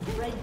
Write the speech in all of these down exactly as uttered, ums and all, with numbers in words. The red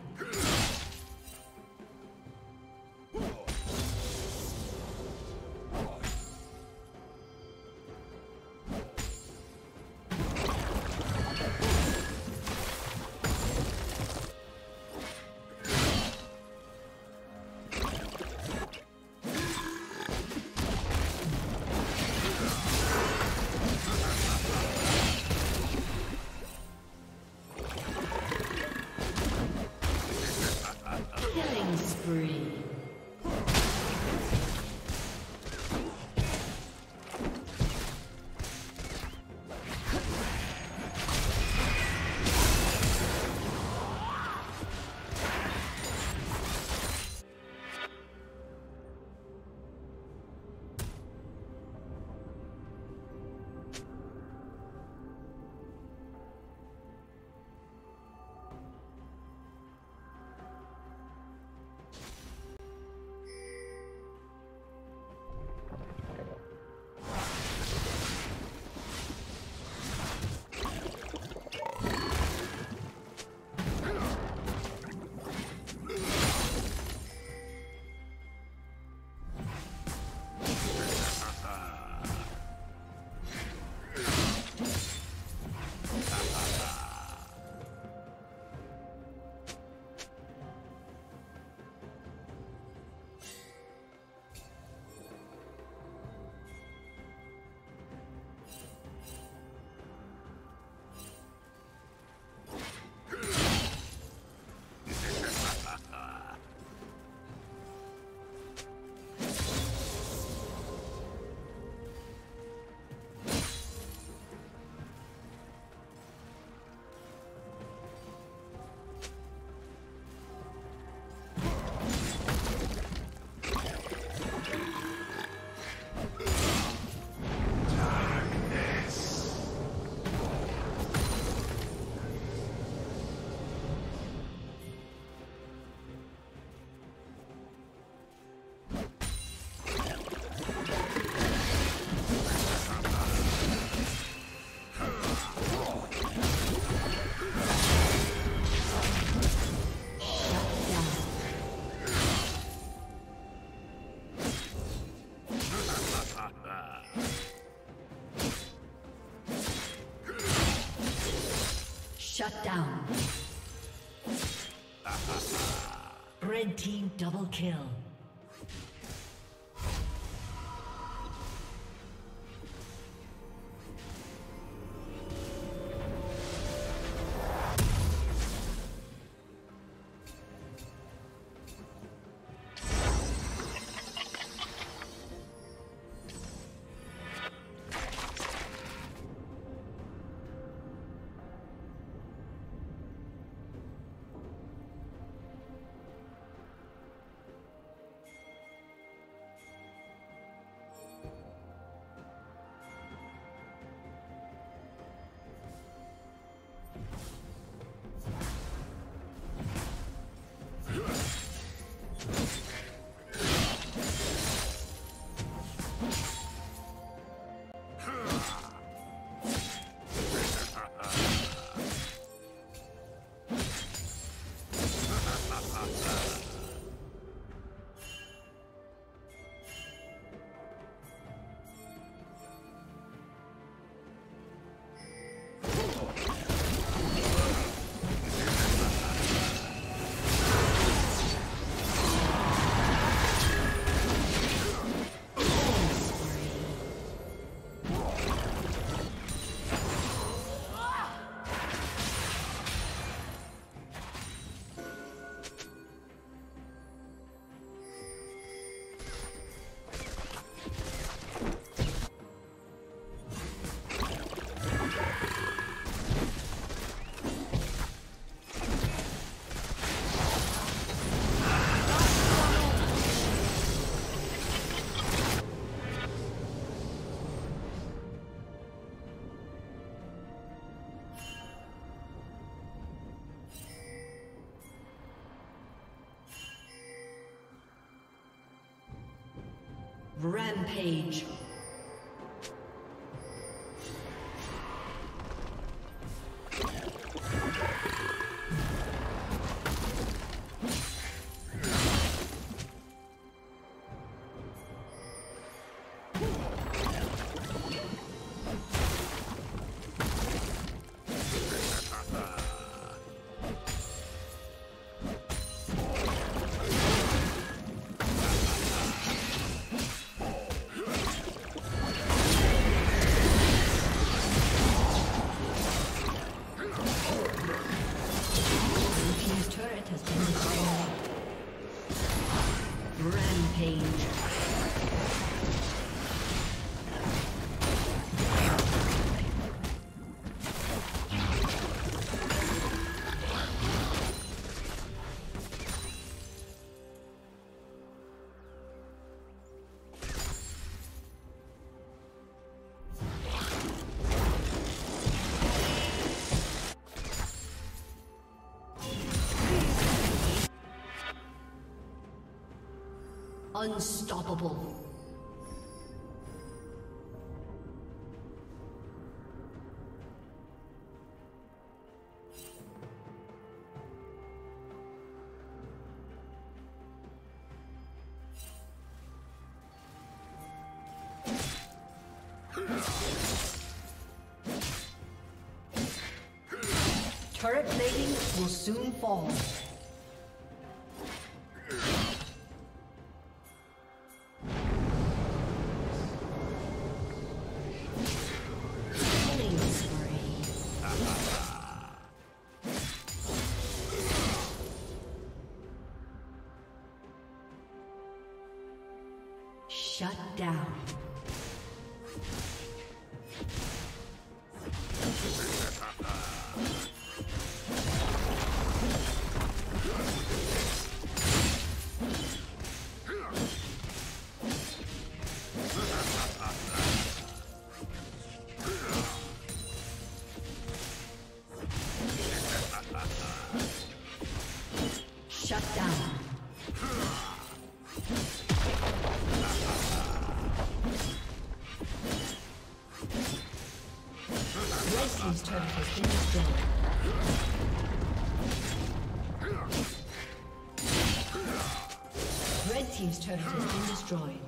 Shut down. Red team double kill. Rampage. Unstoppable. Turret plating will soon fall. Shut down. Shut down. These turrets have been destroyed. Red team's turret has been destroyed.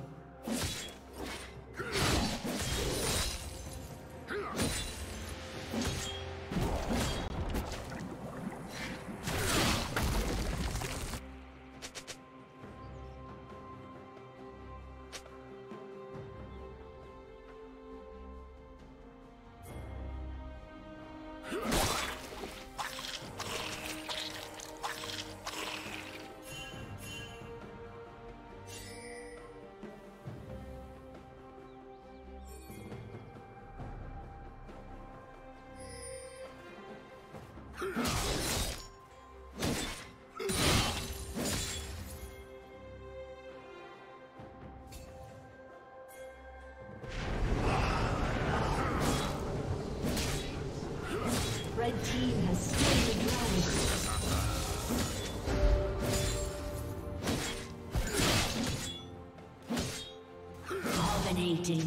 Red team has slain the dragon. Dominating.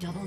Double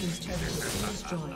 His turret is destroyed.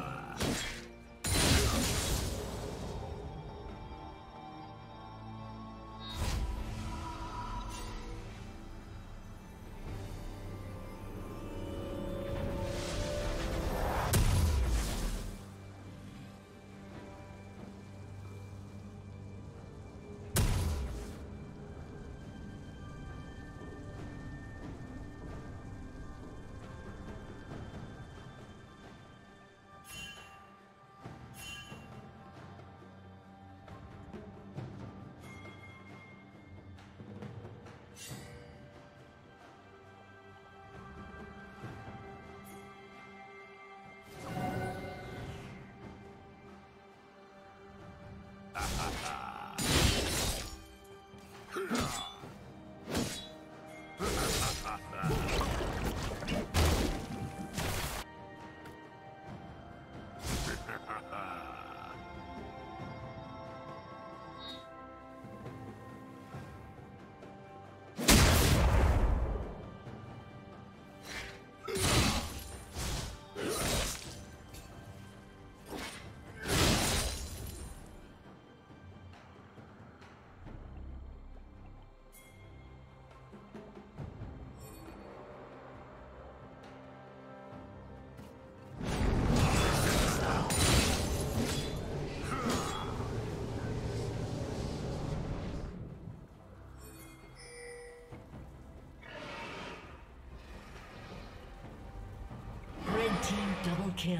kill.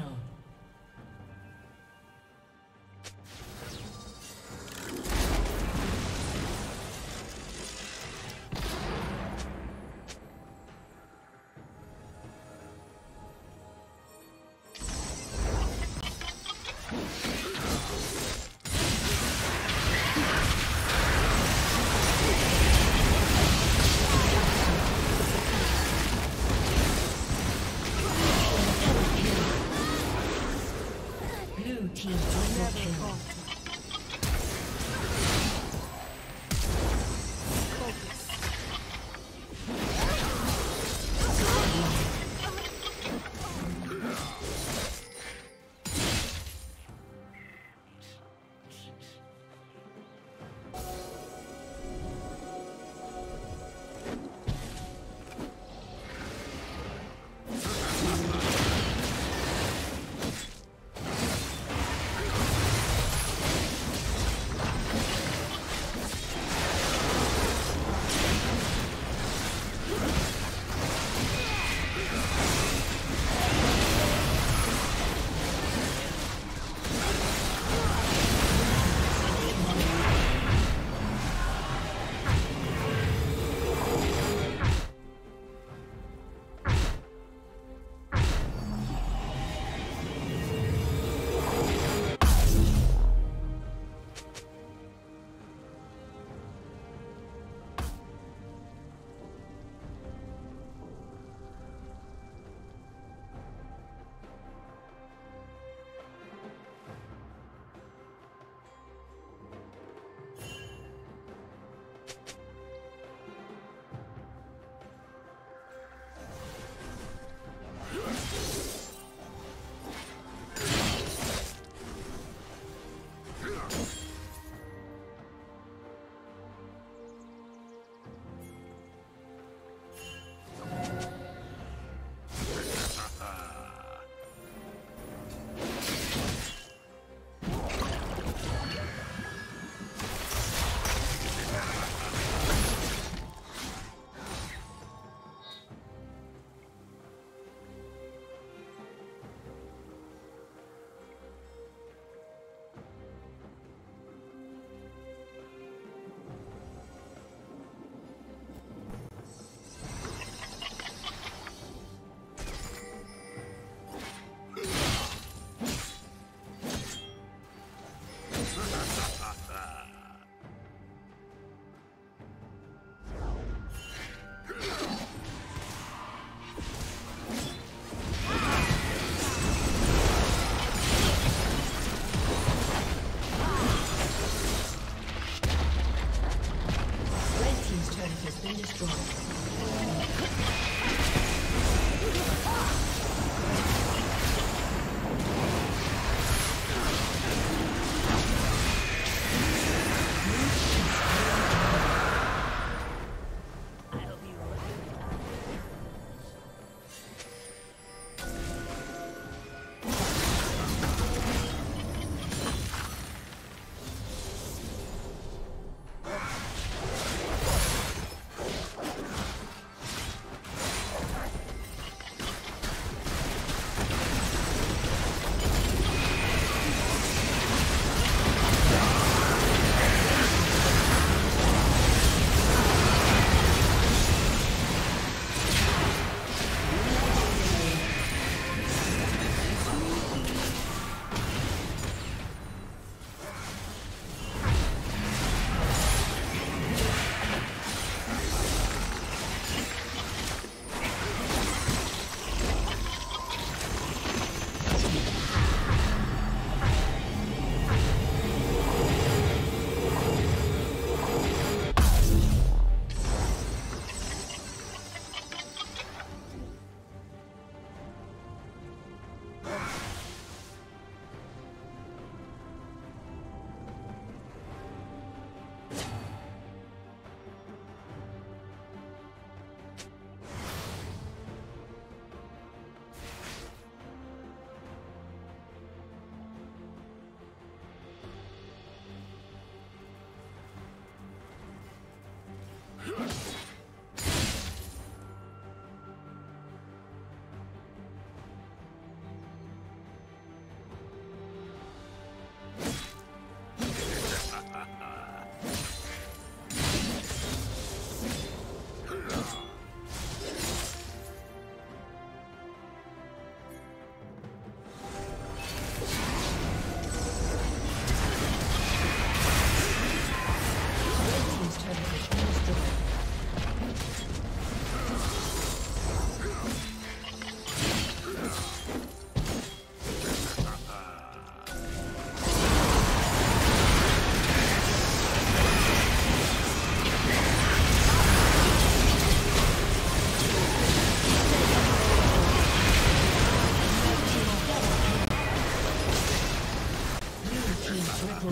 Triple